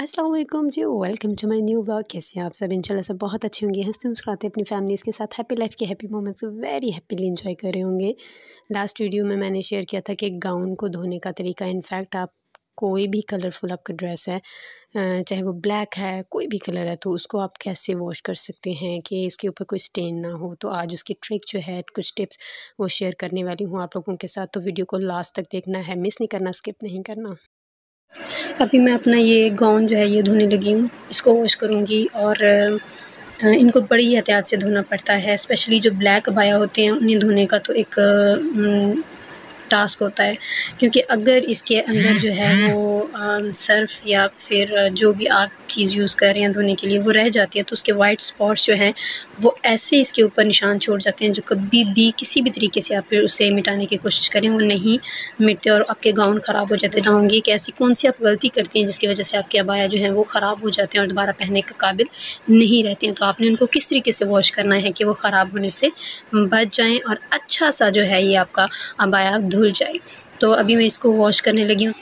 अस्सलामुअलैकुम जी, welcome to my new vlog. कैसे हैं आप सब? इंशाल्लाह सब बहुत अच्छे होंगे, हंसते मुस्कुराते अपनी फैमिलीज़ के साथ हैप्पी लाइफ के हैप्पी मोमेंट्स को वेरी हैप्पीली एंजॉय कर रहे होंगे। लास्ट वीडियो में मैंने शेयर किया था कि गाउन को धोने का तरीका। इनफैक्ट आप कोई भी कलरफुल आपका ड्रेस है, चाहे वो ब्लैक है, कोई भी कलर है, तो उसको आप कैसे वॉश कर सकते हैं कि इसके ऊपर कोई स्टेन ना हो। तो आज उसकी ट्रिक जो है, कुछ टिप्स वो शेयर करने वाली हूँ आप लोगों के साथ। तो वीडियो को लास्ट तक देखना है, मिस नहीं करना, स्किप नहीं करना। अभी मैं अपना ये गाउन जो है ये धोने लगी हूँ, इसको वॉश करूँगी। और इनको बड़ी एहतियात से धोना पड़ता है, स्पेशली जो ब्लैक अबाया होते हैं उन्हें धोने का तो एक टास्क होता है, क्योंकि अगर इसके अंदर जो है वो सर्फ या फिर जो भी आप चीज़ यूज़ कर रहे हैं धोने के लिए वो रह जाती है, तो उसके वाइट स्पॉट्स जो हैं वो ऐसे इसके ऊपर निशान छोड़ जाते हैं जो कभी भी किसी भी तरीके से आप फिर उसे मिटाने की कोशिश करें वो नहीं मिटते और आपके गाउन ख़राब हो जाते। बताऊँगी कि ऐसी कौन सी आप गलती करती हैं जिसकी वजह से आपके अबाया जो हैं वो ख़राब हो जाते हैं और दोबारा पहनने के काबिल नहीं रहते हैं। तो आपने उनको किस तरीके से वॉश करना है कि वो ख़राब होने से बच जाएँ और अच्छा सा जो है ये आपका अबाया धुल जाए। तो अभी मैं इसको वॉश करने लगी हूँ।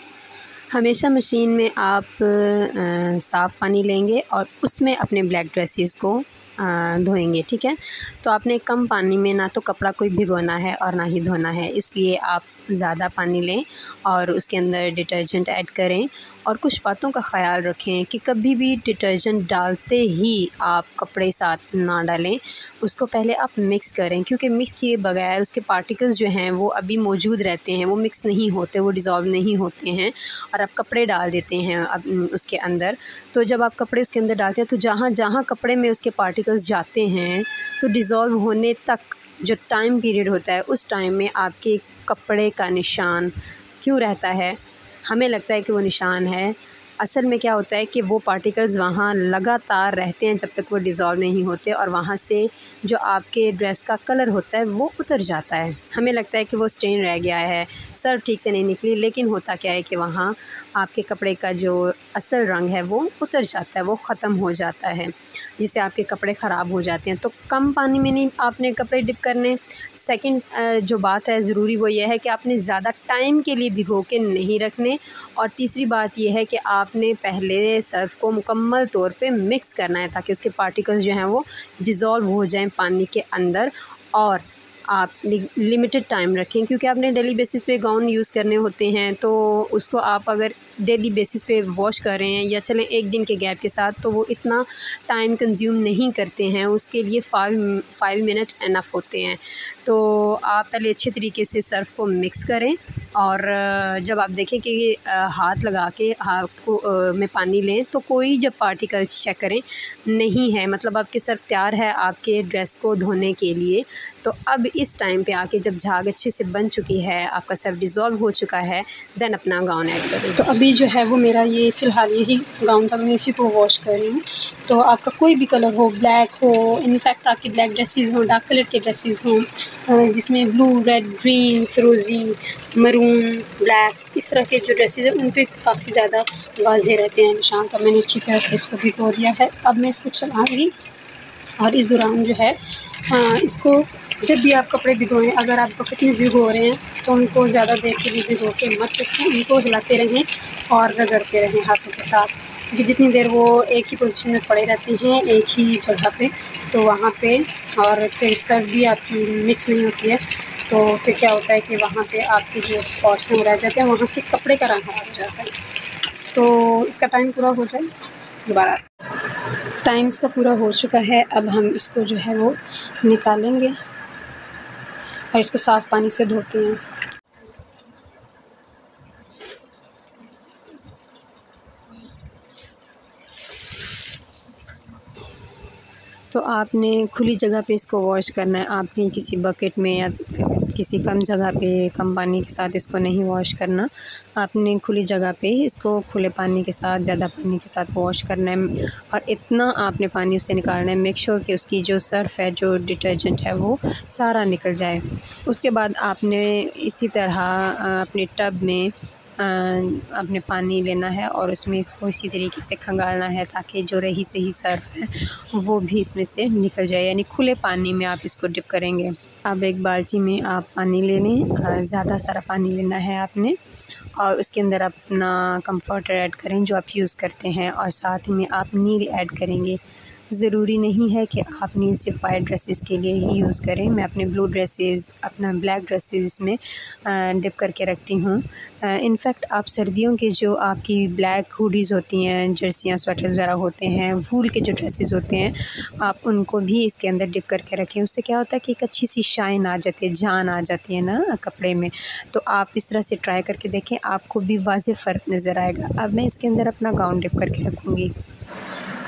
हमेशा मशीन में आप साफ़ पानी लेंगे और उसमें अपने ब्लैक ड्रेसेस को धोएंगे, ठीक है। तो आपने कम पानी में ना तो कपड़ा कोई भिगोना है और ना ही धोना है, इसलिए आप ज़्यादा पानी लें और उसके अंदर डिटर्जेंट ऐड करें। और कुछ बातों का ख्याल रखें कि कभी भी डिटर्जेंट डालते ही आप कपड़े साथ ना डालें, उसको पहले आप मिक्स करें, क्योंकि मिक्स किए बगैर उसके पार्टिकल्स जो हैं वो अभी मौजूद रहते हैं, वो मिक्स नहीं होते, वो डिज़ोल्व नहीं होते हैं और आप कपड़े डाल देते हैं अब उसके अंदर। तो जब आप कपड़े उसके अंदर डालते हैं तो जहाँ जहाँ कपड़े में उसके पार्टिकल्स जाते हैं तो डिज़ोल्व होने तक जो टाइम पीरियड होता है उस टाइम में आपके कपड़े का निशान क्यों रहता है, हमें लगता है कि वो निशान है, असल में क्या होता है कि वो पार्टिकल्स वहाँ लगातार रहते हैं जब तक वो डिज़ोल्व नहीं होते और वहाँ से जो आपके ड्रेस का कलर होता है वो उतर जाता है। हमें लगता है कि वो स्टेन रह गया है, सर्फ ठीक से नहीं निकली, लेकिन होता क्या है कि वहाँ आपके कपड़े का जो असल रंग है वो उतर जाता है, वो ख़त्म हो जाता है, जिससे आपके कपड़े ख़राब हो जाते हैं। तो कम पानी में नहीं आपने कपड़े डिप करने। सेकंड जो बात है ज़रूरी वो ये है कि आपने ज़्यादा टाइम के लिए भिगो के नहीं रखने। और तीसरी बात यह है कि आपने पहले सर्फ़ को मुकम्मल तौर पे मिक्स करना है ताकि उसके पार्टिकल्स जो हैं वो डिज़ोल्व हो जाएं पानी के अंदर। और आप लिमिटेड टाइम रखें, क्योंकि आपने डेली बेसिस पे गाउन यूज़ करने होते हैं, तो उसको आप अगर डेली बेसिस पे वॉश कर रहे हैं या चलें एक दिन के गैप के साथ, तो वो इतना टाइम कंज्यूम नहीं करते हैं, उसके लिए फाइव मिनट इनफ होते हैं। तो आप पहले अच्छे तरीके से सर्फ को मिक्स करें और जब आप देखें कि हाथ लगा के हाथ को में पानी लें तो कोई जब पार्टिकल चेक करें नहीं है, मतलब आपके सर्फ तैयार है आपके ड्रेस को धोने के लिए। तो अब इस टाइम पे आके जब झाग अच्छे से बन चुकी है, आपका सर्फ डिज़ोल्व हो चुका है, देन अपना गाउन ऐड करें। तो अभी जो है वो मेरा ये फ़िलहाल यही गाउन था, मैं इसी को वॉश कर रही हूँ। तो आपका कोई भी कलर हो, ब्लैक हो, इनफैक्ट आपके ब्लैक ड्रेसेस हों, डार्क कलर के ड्रेसेस हों, जिसमें ब्लू, रेड, ग्रीन, फिरोज़ी, मरून, ब्लैक, इस तरह के जो ड्रेसेस हैं उन पे काफ़ी ज़्यादा वाज़े रहते हैं निशान। तो मैंने अच्छी तरह से इसको भिगो दिया है। अब मैं इसको चलाऊँगी और इस दौरान जो है इसको जब भी आप कपड़े भिगोएं, अगर आप बकेट में भिगो रहे हैं तो उनको ज़्यादा देर के लिए भिगो के मत रखें, उनको हिलाते रहें और रगड़ते रहें हाथों के साथ, क्योंकि जितनी देर वो एक ही पोजीशन में पड़े रहते हैं एक ही जगह पे, तो वहाँ पे और फिर सर्फ भी आपकी मिक्स नहीं होती है, तो फिर क्या होता है कि वहाँ पे आपके जो स्पॉट्स हैं रह जाते हैं, वहाँ से कपड़े का रंग खराब हो जाता है। तो इसका टाइम पूरा हो जाए, दोबारा टाइम इसका पूरा हो चुका है। अब हम इसको जो है वो निकालेंगे और इसको साफ़ पानी से धोते हैं। तो आपने खुली जगह पे इसको वॉश करना है, आपने किसी बकेट में या किसी कम जगह पे कम पानी के साथ इसको नहीं वॉश करना। आपने खुली जगह पे इसको खुले पानी के साथ, ज़्यादा पानी के साथ वॉश करना है और इतना आपने पानी उससे निकालना है, मेक श्योर कि उसकी जो सर्फ है, जो डिटर्जेंट है, वो सारा निकल जाए। उसके बाद आपने इसी तरह अपने टब में आपने पानी लेना है और उसमें इसको इसी तरीके से खंगालना है ताकि जो रही सही सर्फ है वो भी इसमें से निकल जाए, यानी खुले पानी में आप इसको डिप करेंगे। अब एक बाल्टी में आप पानी ले लें, ज़्यादा सारा पानी लेना है आपने, और उसके अंदर आप अपना कंफर्टर ऐड करें जो आप यूज़ करते हैं, और साथ में आप नील ऐड करेंगे। ज़रूरी नहीं है कि आप नील सिर्फ वाइट ड्रेसेस के लिए ही यूज़ करें। मैं अपने ब्लू ड्रेसेस, अपना ब्लैक ड्रेसेस इसमें डिप करके रखती हूँ। इनफैक्ट आप सर्दियों के जो आपकी ब्लैक हुडीज़ होती हैं, जर्सियाँ, स्वेटर्स वगैरह होते हैं, वूल के जो ड्रेसेस होते हैं, आप उनको भी इसके अंदर डिप करके रखें। उससे क्या होता है कि एक अच्छी सी शाइन आ जाती है, जान आ जाती है ना कपड़े में। तो आप इस तरह से ट्राई करके देखें, आपको भी वाज़े फ़र्क नज़र आएगा। अब मैं इसके अंदर अपना गाउन डिप करके रखूँगी।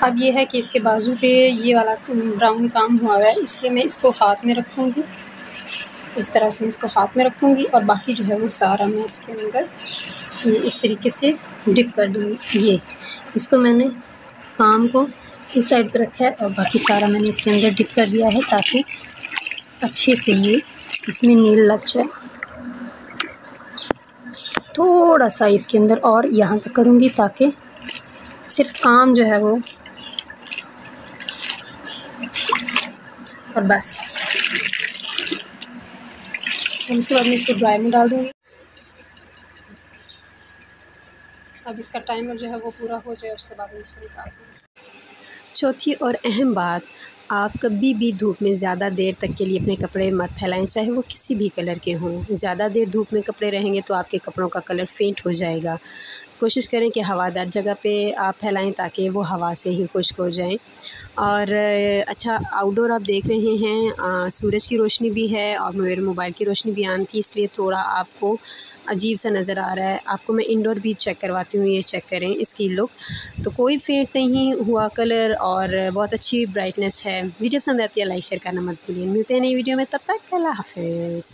अब ये है कि इसके बाजू पे ये वाला ब्राउन काम हुआ है, इसलिए मैं इसको हाथ में रखूँगी। इस तरह से मैं इसको हाथ में रखूँगी और बाकी जो है वो सारा मैं इसके अंदर ये इस तरीके से डिप कर दूँगी। ये इसको मैंने काम को इस साइड पे रखा है और बाकी सारा मैंने इसके अंदर डिप कर दिया है ताकि अच्छे से ये इसमें नील लग जाए। थोड़ा सा इसके अंदर और यहाँ तक करूँगी ताकि सिर्फ काम जो है वो, और बस अब इसके बाद मैं इसको ड्राई में डाल दूँगी। अब इसका टाइमर जो है वो पूरा हो जाए, उसके बाद मैं इसको निकाल दूँगी। चौथी और अहम बात, आप कभी भी धूप में ज़्यादा देर तक के लिए अपने कपड़े मत फैलाएं, चाहे वो किसी भी कलर के हों। ज़्यादा देर धूप में कपड़े रहेंगे तो आपके कपड़ों का कलर फेंट हो जाएगा। कोशिश करें कि हवादार जगह पे आप फैलाएं ताकि वो हवा से ही खुश्क हो जाएं। और अच्छा, आउटडोर आप देख रहे हैं, सूरज की रोशनी भी है और मेरे मोबाइल की रोशनी भी आन थी, इसलिए थोड़ा आपको अजीब सा नज़र आ रहा है। आपको मैं इंडोर भी चेक करवाती हूँ, ये चेक करें इसकी लुक। तो कोई फेंट नहीं हुआ कलर और बहुत अच्छी ब्राइटनेस है। वीडियो पसंद आती है लाइक शेयर करना मत भूलिए। मिलते हैं नई वीडियो में, तब तक अल्लाह हाफिज़।